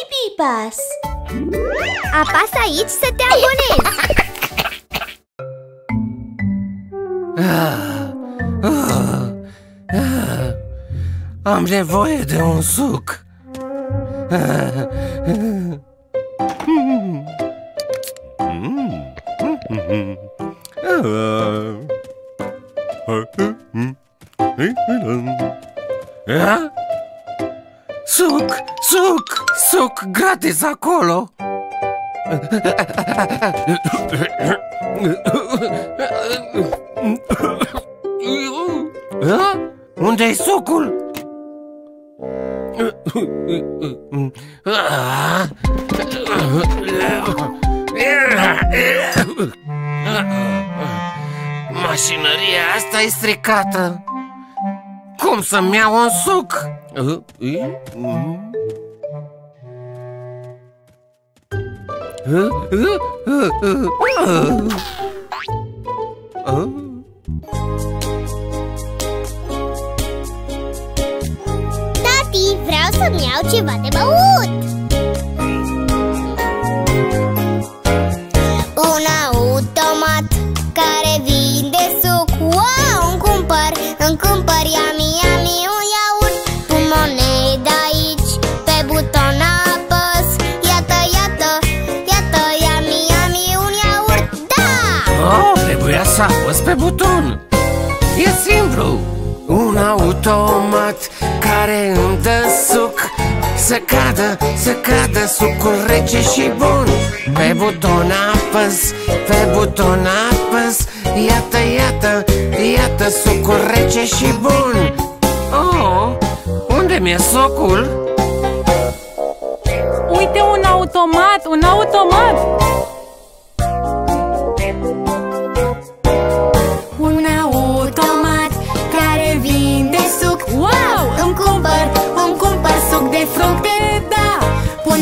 Baby Bus. Apasă aici să te abonezi. Am nevoie de un suc. Suc, suc, suc gratis acolo. Unde-i sucul? Mașinăria asta e stricată. Cum să-mi iau un suc? Tati, vreau să-mi iau ceva de băut. Un automat care vinde suc. Wow, îmi cumpăr, yummy, yummy, un iaurt. Pun monedă aici, pe buton apăs. Iată, iată, iată, yummy, yummy, un iaurt. Da! Oh, trebuia să apăs pe buton. E simplu. Un automat care îmi dă suc. Să cadă sucul rece și bun. Pe buton apăs. Iată sucul rece și bun. Oh, unde mi-e sucul? Uite, un automat.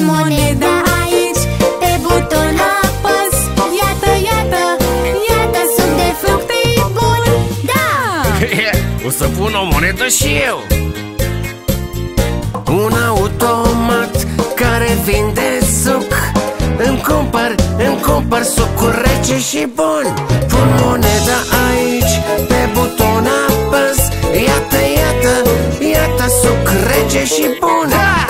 Moneda aici, pe buton apăs. Iată, iată, iată, suc de fructe bun. Da! O să pun o monedă și eu. Un automat care vinde suc. Îmi cumpăr sucul rece și bun. Pun moneda aici, pe buton apăs. Iată, iată, iată, suc rece și bun. Da!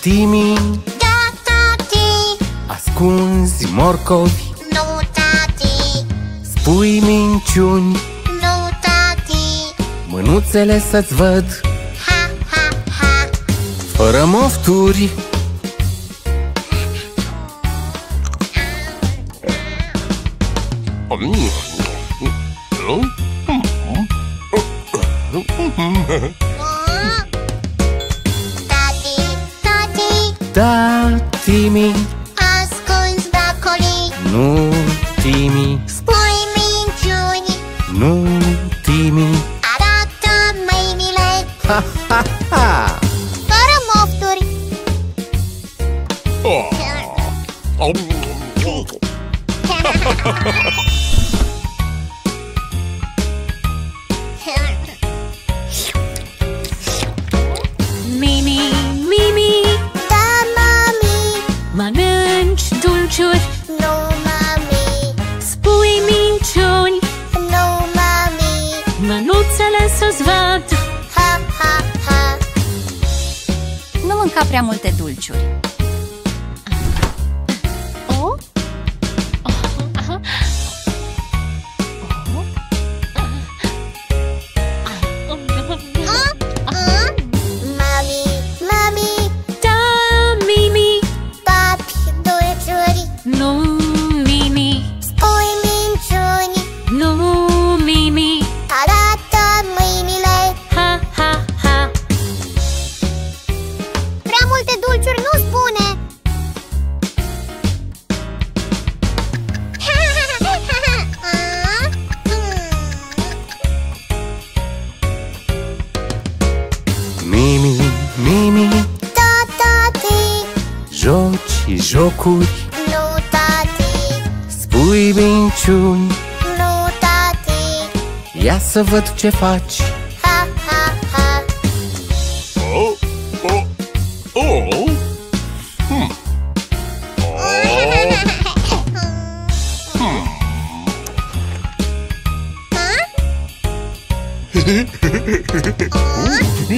Timi, da, tati, ascunzi morcovi. Nu, tati. Spui minciuni. Nu, tati. Mânuțele să-ți văd. Ha, ha, ha. Fără mofturi. Da, Timi, ascunzi bacolii. Nu, Timi, spui minciuni. Nu, Timi, arată mâinile. Ha, ha, ha. Fără mofturi. Nu mânca prea multe dulciuri. Mami, da, Mimi, papi dulciuri. Nu, Mimi, spui minciuni. Nu. jocuri, nu, tati. Spui minciuni, nu, tati. Ia să văd ce faci. Ha, ha, ha. Oh, oh, oh.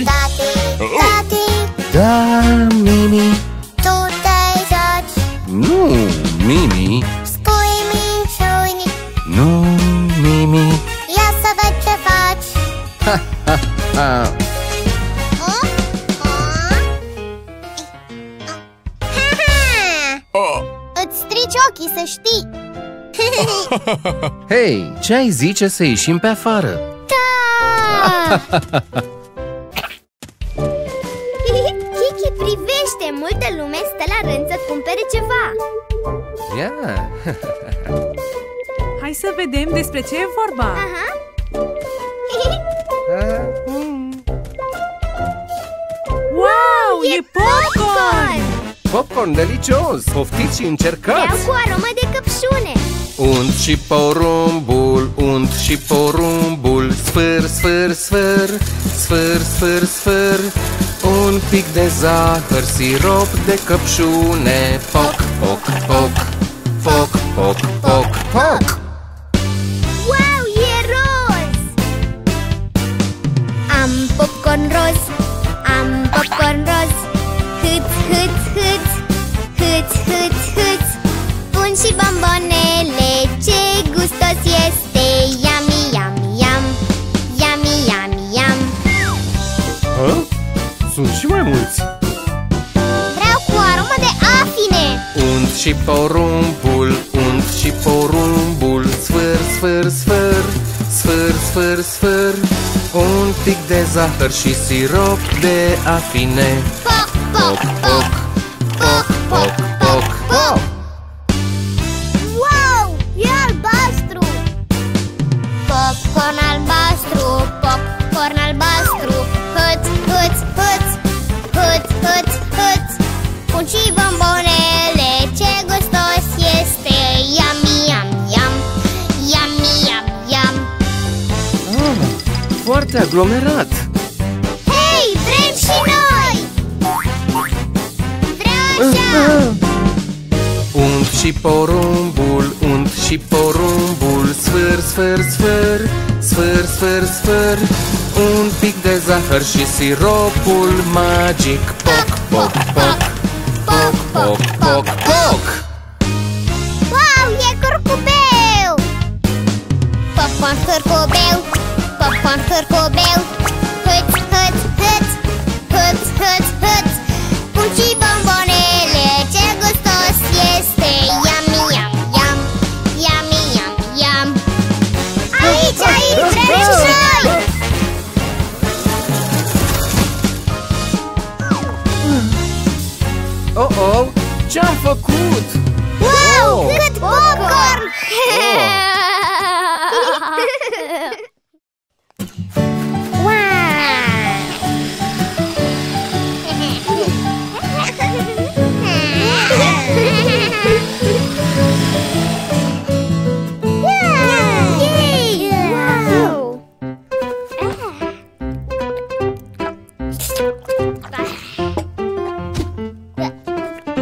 Tati, tati. Da, Mimi. Tu te joci. Nu, Mimi. Spui minciuni. Nu, Mimi. Ia să văd ce faci. Ha, ha, ha. Îți strici ochii, să știi. Hei, ce ai zice să ieșim pe afară? Kiki, privește! Multă lume stă la rând să cumpere ceva. Yeah. Hai să vedem despre ce e vorba. Aha. Wow, e popcorn! Popcorn delicios! Poftiți și încercați! Vreau cu aromă de căpșune. Unt și porumbul, unt și porumbul. Sfâr, sfâr, sfâr, sfâr, sfâr, sfâr. Un pic de zahăr, sirop de căpșune. Poc, poc, poc, poc, poc, poc, poc. Wow, e roz! Am popcorn roz, am popcorn roz. Hâț, hâț, hâț, hâț, hâț, hâț. Pun și bombonele. Ce gustos este! Yummy, yummy, yum. Yummy, yummy, yum. Ha? Sunt și mai mulți. Vreau cu aromă de afine. Unt și porumbul, unt și porumbul. Sfâr, sfâr, sfâr, sfâr, sfâr, sfâr. Un pic de zahăr și sirop de afine. Poc, poc, poc, poc, poc, poc, poc. Popcorn albastru, popcorn albastru. Hâț, hâț, hâț, hâț, hâț, hâț. Pun și bombonele, ce gustos este. Yummy, yum, yum, yummy, yum, yum. Foarte aglomerat. Hei, vrem și noi! Vreau așa! Unt și porumbul, unt și porumbul. Sfâr, sfâr, sfâr, sfâr, sfâr, sfâr. Un pic de zahăr și siropul magic. Poc, poc, poc, poc, poc, poc, poc. Wow, e curcubeu! Popcorn curcubeu, popcorn curcubeu. Hâț, hâț, hâț, hâț, hâț, hâț. Pun și bombonele, ce gustos este. Yummy, yum, yum, yummy, yum. Aici, aici, vrem și noi! Oh-oh, ce-am făcut? Wow, oh, cât popcorn! Wow!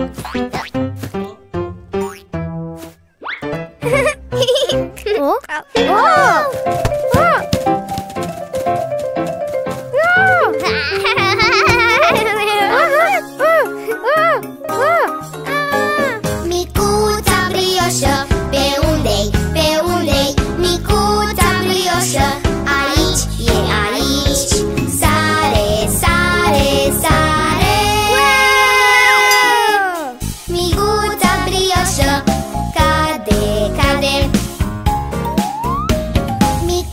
Miki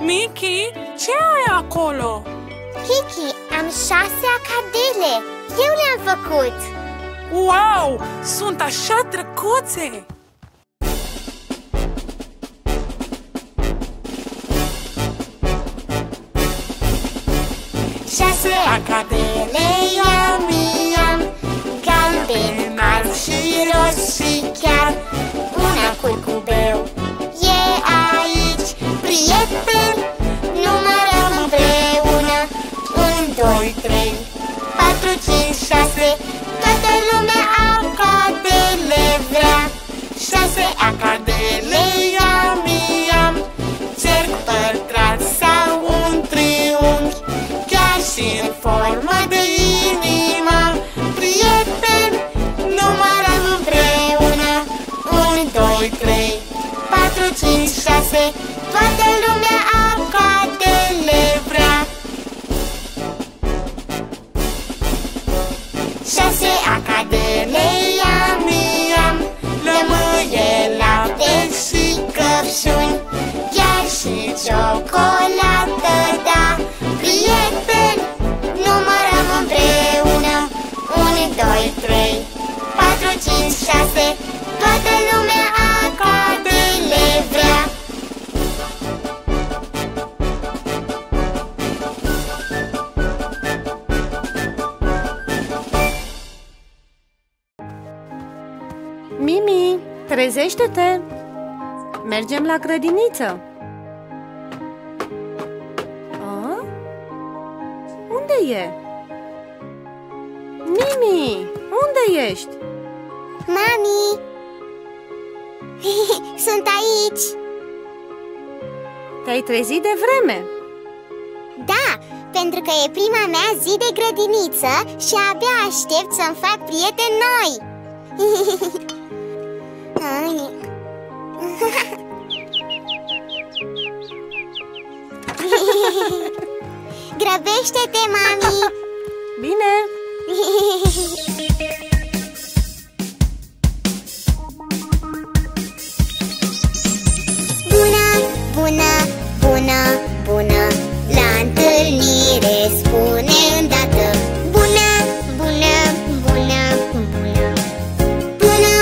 Miki, ce ai acolo? Kiki, am 6 acadele. Eu le-am făcut. Wow, sunt așa drăguțe! Acadele i-am, galben, alb și roz și chiar una curcubeu e aici, prieteni, numărăm împreună 1, 2, 3, 4, 5, 6. Toată lumea acadele vrea. 6 acadele i-am, cerc, pătrat sau un triunghi, chiar și în formă de inimă. Prieteni, numărăm împreună 1, 2, 3, 4, 5, 6. Toată lumea acadele vrea. 6 acadele i-am, lămâie, lapte și căpșuni, chiar și ciocolată, da. Prieteni, numărăm împreună 1, 2, 3, 4, 5, 6. Toată lumea acadele vrea. 3, trezește-te! Mergem la grădiniță! A? Unde e? Mimi, unde ești? Mami! Sunt aici! Te-ai trezit de vreme! Da, pentru că e prima mea zi de grădiniță și abia aștept să-mi fac prieteni noi! Grăbește-te, mami! Bine! Bună, bună, bună, bună! La întâlnire spune îndată: bună, bună, bună, bună! Bună,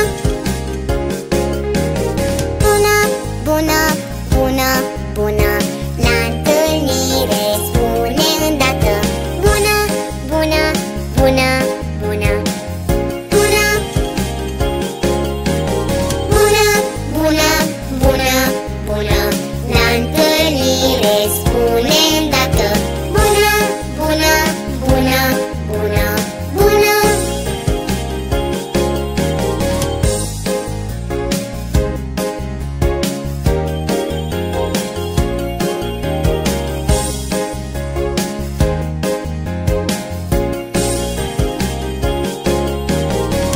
bună, bună, bună, bună! La întâlnire spune îndată: bună, bună, bună, bună! Bună, bună, bună, bună, bună! La întâlnire spune îndată: bună, bună, bună, bună, bună!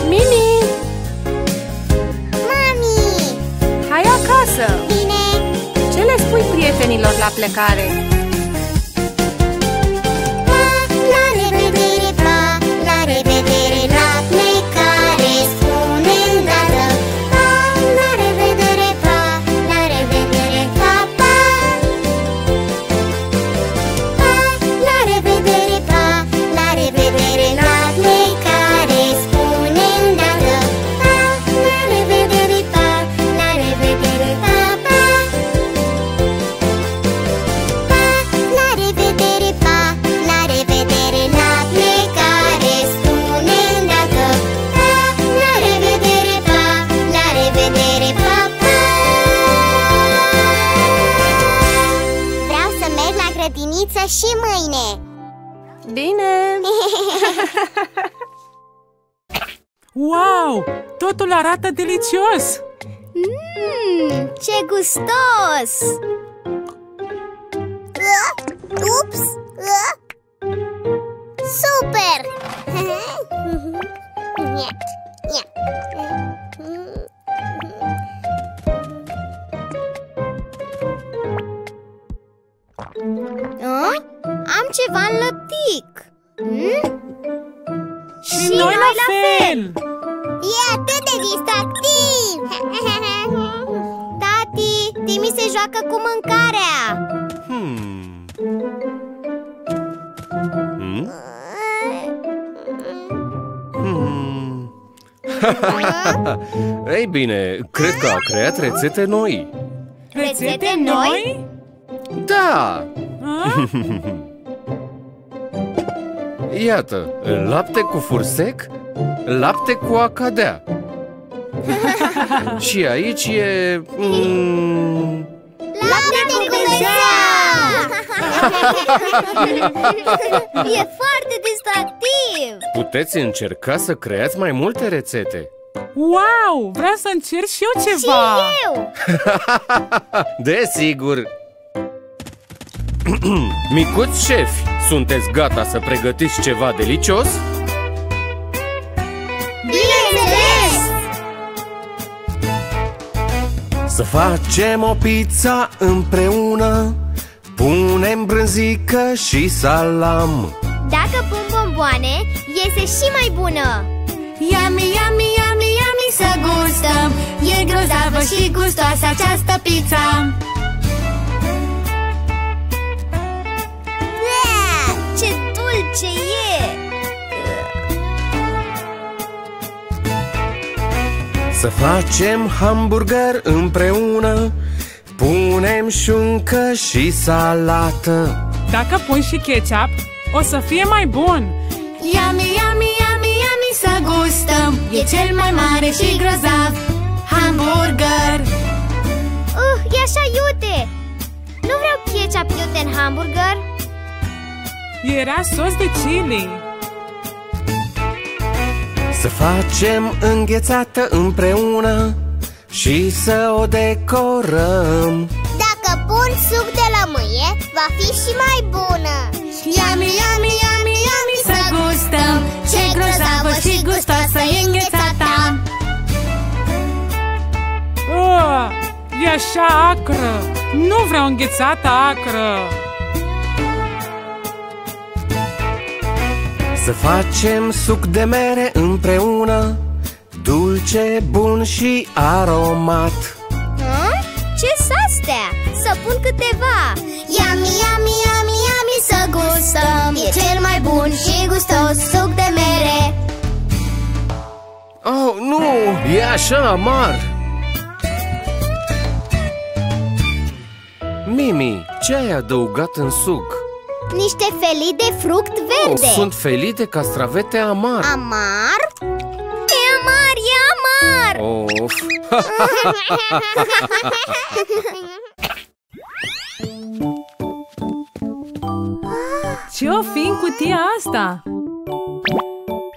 Mimi! Mami! Hai acasă! Bine! Ce le spui prietenilor la plecare? La revedere, pa! La revedere, la plecare spune îndată: pa! La revedere, pa! La revedere, pa! Pa! Pa! La revedere, pa! La revedere, la plecare spune îndată: pa! La revedere, pa! La revedere, pa! Pa! Pa, la revedere, pa, la revedere, la plecare spune îndată: pa, la revedere, pa, la revedere, pa, pa. Vreau să merg la grădiniță și mâine. Bine! Wow, totul arată delicios! Ce gustos! Ups! Super! Am ceva în lăptic. Și noi la fel! E atât de distractiv! Tati, Timi se joacă cu mâncarea! Ei bine, cred că a creat rețete noi. Rețete noi? Da! Iată, lapte cu fursec, lapte cu acadea. Și aici e... lapte cu E foarte distractiv! Puteți încerca să creați mai multe rețete. Wow! Vreau să încerc și eu ceva! Și eu! Desigur! Micuți șefi, sunteți gata să pregătiți ceva delicios? Bineînțeles! Să facem o pizza împreună, punem brânzică și salam. Dacă pun bomboane, iese și mai bună! Yummy, yummy, yummy, yummy, să gustăm! E grozavă și gustoasă această pizza! Ce dulce e! Să facem hamburger împreună, punem șuncă și salată. Dacă pui și ketchup, o să fie mai bun! Yummy, yummy, yummy, yummy, să gustăm! E cel mai mare și grozav hamburger! E așa iute! Nu vreau ketchup iute în hamburger! Era sos de chili. Să facem înghețată împreună și să o decorăm. Dacă pun suc de lămâie, va fi și mai bună. Yummy, yummy, yummy, yummy, să gustăm! Ce grozavă și gustoasă e înghețata! E așa acră! Nu vreau înghețată acră! Să facem suc de mere împreună, dulce, bun și aromat. Ce s-astea? Să pun câteva! Yummy, yummy, yummy, yummy, să gustăm! E cel mai bun și gustos suc de mere. Oh, nu! E așa amar! Mimi, ce ai adăugat în suc? Niște felii de fruct verde. Sunt felii de castravete amar. Amar? E amar, e amar! Of. Ce-o fi în cutia asta?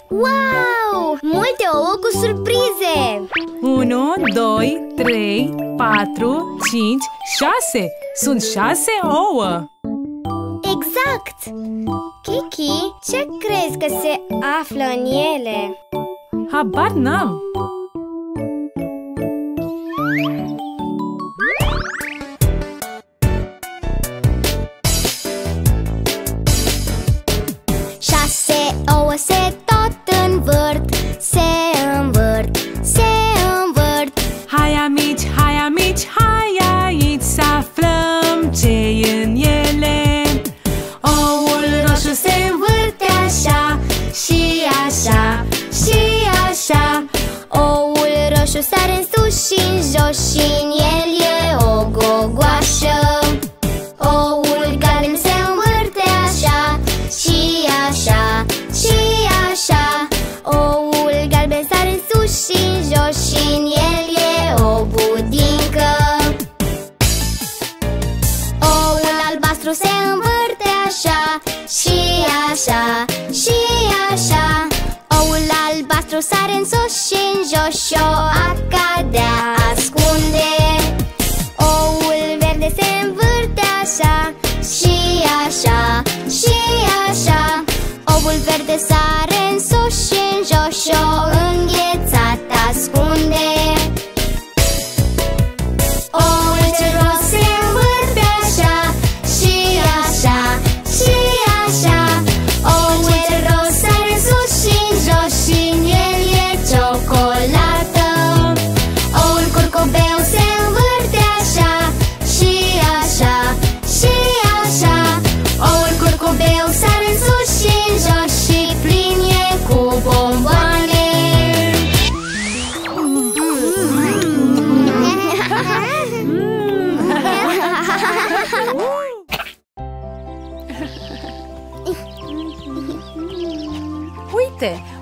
Wow! Multe ouă cu surprize! 1, 2, 3, 4, 5, 6! Sunt 6 ouă! Exact! Kiki, ce crezi că se află în ele? Habar n-am! Șase ouă se tot învârt, se învârt, se învârt. Hai amici, hai amici, hai aici să aflăm ce e în ele. Și așa, și așa. Oul roșu sare în sus și în jos și în el e o gogoașă. Oul galben se învârte așa, și așa, și așa. Oul galben sare în sus și în jos și în el e o budincă. Oul albastru se învârte așa, și așa, și așa. Oul albastru sare în sus și în jos și o acadea ascunde. Oul verde se învârte așa, și așa, și așa. Oul verde sare în sus și în jos și o înghețată ascunde. Oul cel roz se învârte așa, și așa, și așa. Oul cel roz sare în sus și în jos.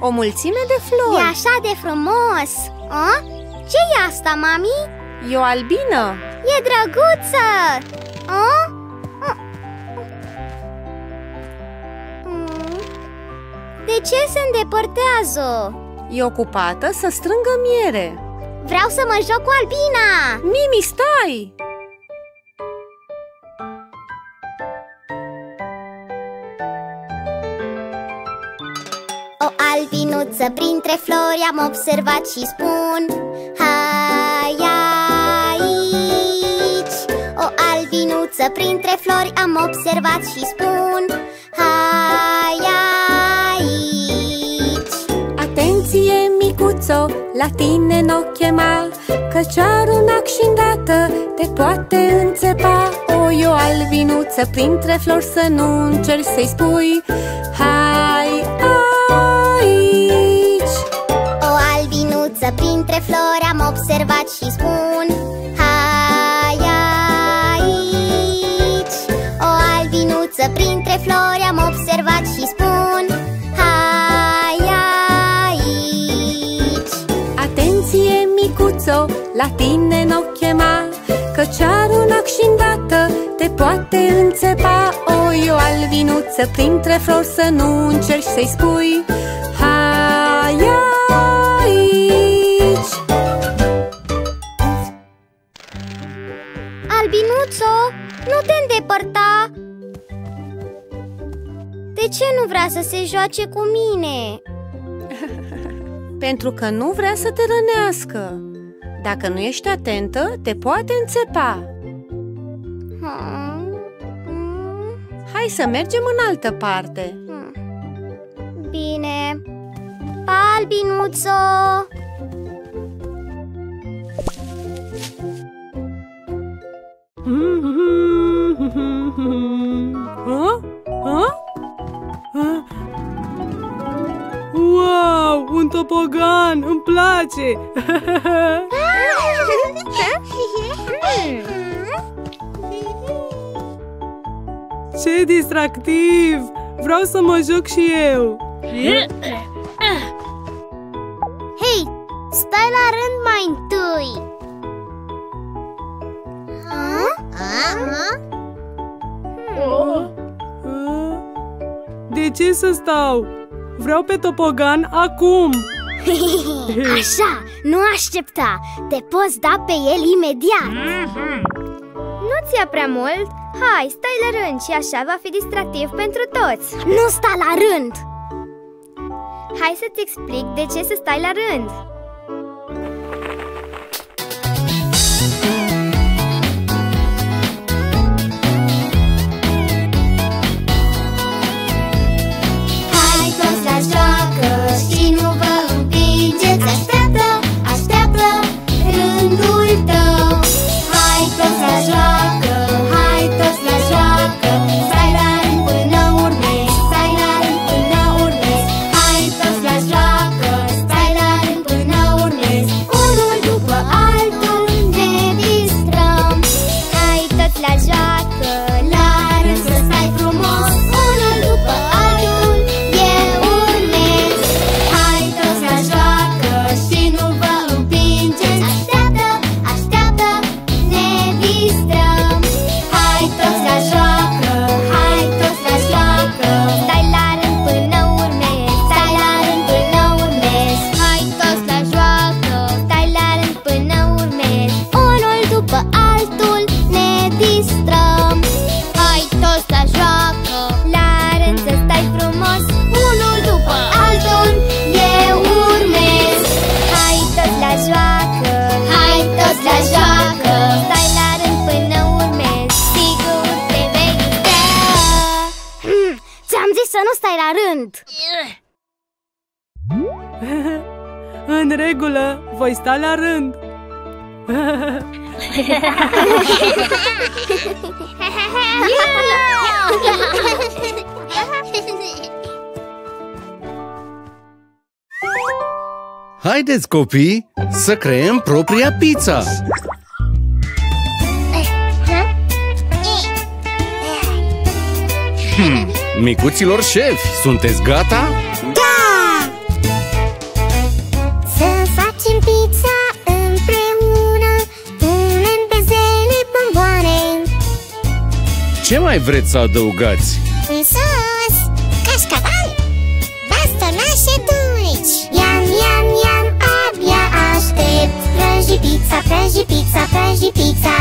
o mulțime de flori. E așa de frumos! A? Ce e asta, mami? E o albină. E drăguță! A? De ce se îndepărtează? E ocupată să strângă miere. Vreau să mă joc cu albina! Mimi, stai! O albinuță printre flori am observat și spun: hai aici! O albinuță printre flori am observat și spun: hai aici! Atenție, micuțo, la tine n-o chema, căci ar un ac și îndată te poate înțepa. O albinuță printre flori să nu încerci să-i spui: hai aici! O albinuță printre flori am observat și spun: hai aici! O albinuță printre flori am observat și spun: hai aici! Atenție, micuțo, la tine n-o chema, căci are un ac și îndată te poate înțepa. O albinuță printre flori să nu încerci să-i spui: hai aici! Albinuțo, nu te îndepărta! De ce nu vrea să se joace cu mine? Pentru că nu vrea să te rănească. Dacă nu ești atentă, te poate înțepa. Hai să mergem în altă parte. Bine. Pa, albinuțo! Wow, un topogan! Îmi place! Ce distractiv! Vreau să mă joc și eu! Hei! Stai la rând mai întâi! De ce să stau? Vreau pe topogan acum! Așa! Nu aștepta! Te poți da pe el imediat! Nu-ți ia prea mult? Hai, stai la rând și așa va fi distractiv pentru toți. Nu sta la rând! Hai să-ți explic de ce să stai la rând. Hai toți la joacă și nu vă împingeți, așteaptă, așteaptă rândul tău. Hai toți la joacă, hai toți la joacă, stai la rând până urmezi, stai la rând până urmezi. Hai toți la joacă, stai la rând până urmezi, unul după altul ne distrăm. Hai toți la joacă, la rând să stai frumos, unul după altul eu urmezi. Hai toți la joacă și nu vă împingeți, așteaptă, așteaptă, ne distrăm. Hai toți la joacă, hai toți la joacă, stai la rând până urmezi, stai la rând până urmezi. Hai toți la joacă, stai la rând până urmezi, unul după altul ne distrăm. Hai toți la joacă, la rând să stai frumos, unul după altul eu urmezi. Hai toți la joacă, hai toți la joacă, stai la rând până urmezi, sigur te vei uita. Ți-am zis să nu stai la rând! În regulă, voi sta la rând. Haideți, copii, să creăm propria pizza! Micuților șefi, sunteți gata? Da! mai vreți să adăugați? În sos, cașcaval, bastonașe dulci. Iam, iam, iam, abia aștept. Prăji pizza, prăji pizza, prăji pizza.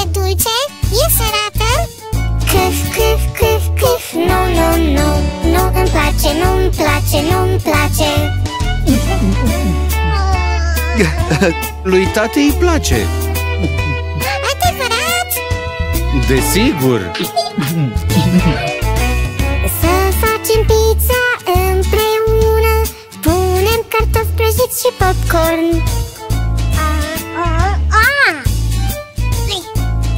E dulce? E sărată? Câf, câf, câf, câf. Nu, nu, nu, nu îmi place, nu îmi place, nu îmi place. Lui tate îi place. Adevărat? Desigur. Să facem pizza împreună. Punem cartofi prăjiți și popcorn.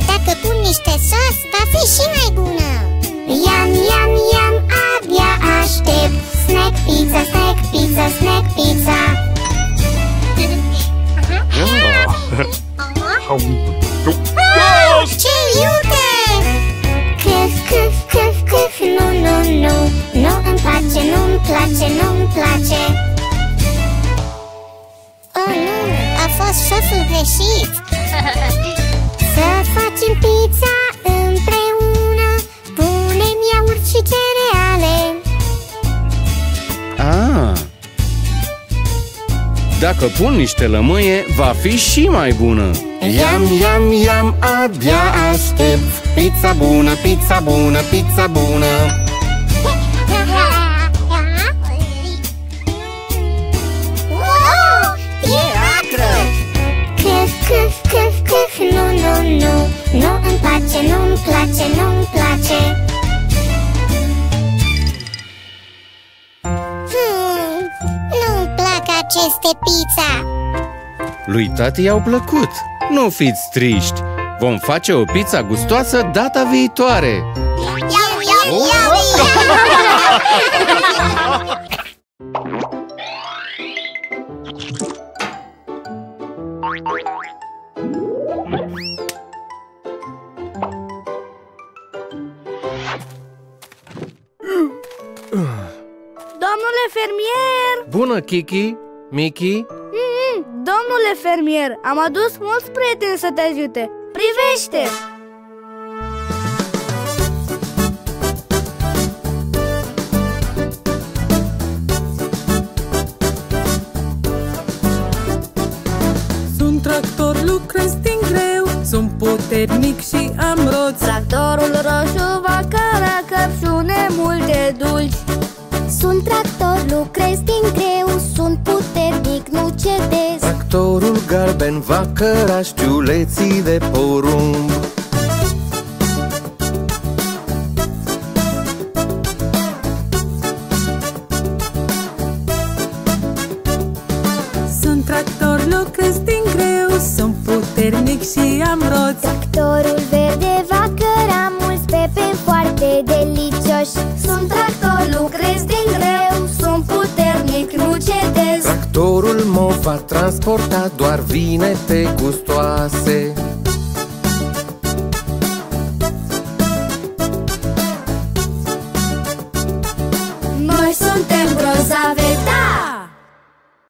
Dacă pun niște sos, va fi și mai bună. Iam, iam, iam, abia aștept. Snack pizza, snack pizza, snack pizza. Ce iute! Câf, câf, câf, câf. Nu, nu, nu, nu îmi place, nu-mi place, nu-mi place. Oh, nu, a fost șeful greșit. Să facem pizza împreună. Punem iaurt și cereale. Ah. Dacă pun niște lămâie, va fi și mai bună. Iam, iam, iam, abia aștept. Pizza bună, pizza bună, pizza bună. Wow, e acră! Câf, câf, câf, câf. Nu, nu, nu, nu îmi place, nu-mi place, nu-mi place. Nu-mi plac aceste pizza. Lui tati i-au plăcut. Nu fiți triști. Vom face o pizza gustoasă data viitoare. Iau, iau, iau, iau. Domnule fermier! Bună, Kiki, Miki. Domnule fermier, am adus mulți prieteni să te ajute. Privește! Sunt tractor, lucrez din greu, sunt puternic și am roți. Tractorul roșu va cărăcăpșune multe dulci. Sunt tractor, lucrez din greu, sunt puternic, nu cedez. Tractorul galben va căra știuleții de porumb. Sunt tractor, lucrez din greu, sunt puternic și am roți. Tractorul verde va căra mulți pepeni foarte delicioși. Sunt tractor, lucrez din greu, sunt puternic, nu cedez. Tractorul mov va transporta doar vinete gustoase. Noi suntem grozave, da!